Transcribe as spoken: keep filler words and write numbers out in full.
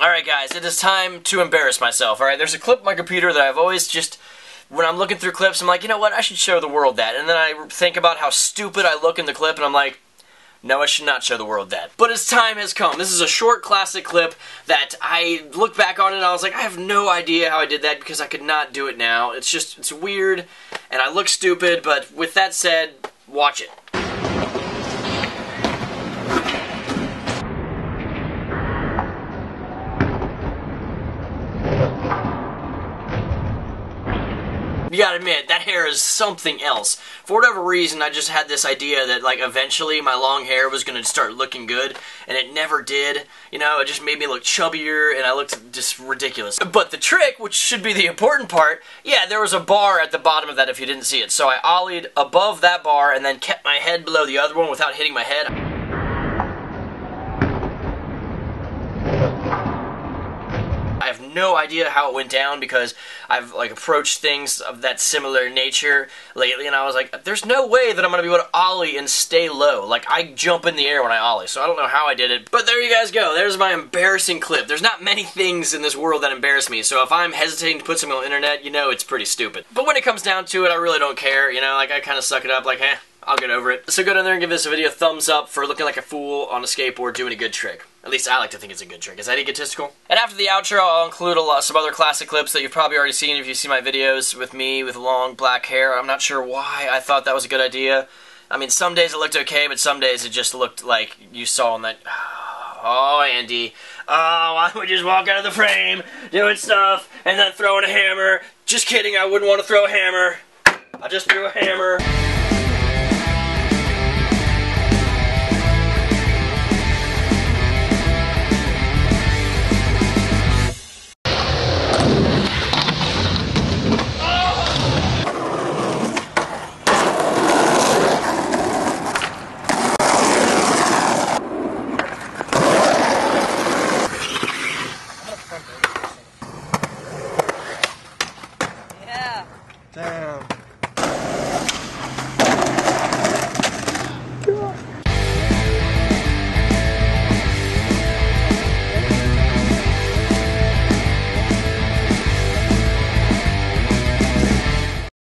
Alright guys, it is time to embarrass myself. Alright, there's a clip on my computer that I've always just, when I'm looking through clips, I'm like, you know what, I should show the world that. And then I think about how stupid I look in the clip, and I'm like, no, I should not show the world that. But as time has come, this is a short classic clip that I look back on it and I was like, I have no idea how I did that because I could not do it now. It's just, it's weird, and I look stupid, but with that said, watch it. You gotta admit, that hair is something else. For whatever reason, I just had this idea that, like, eventually my long hair was gonna start looking good, and it never did. You know, it just made me look chubbier, and I looked just ridiculous. But the trick, which should be the important part, yeah, there was a bar at the bottom of that if you didn't see it. So I ollied above that bar and then kept my head below the other one without hitting my head. I have no idea how it went down because I've like approached things of that similar nature lately, and I was like, there's no way that I'm gonna be able to ollie and stay low. Like, I jump in the air when I ollie, so I don't know how I did it. But there you guys go. There's my embarrassing clip. There's not many things in this world that embarrass me, so if I'm hesitating to put something on the internet, you know it's pretty stupid. But when it comes down to it, I really don't care. You know, like, I kind of suck it up. Like, eh, I'll get over it. So go down there and give this video a thumbs up for looking like a fool on a skateboard doing a good trick. At least I like to think it's a good trick. Is that egotistical? And after the outro, I'll include a lot, some other classic clips that you've probably already seen if you see my videos with me with long black hair. I'm not sure why I thought that was a good idea. I mean, some days it looked okay, but some days it just looked like you saw in that... Oh, Andy. Oh, why would you just walk out of the frame, doing stuff, and then throwing a hammer? Just kidding, I wouldn't want to throw a hammer. I just threw a hammer. Damn.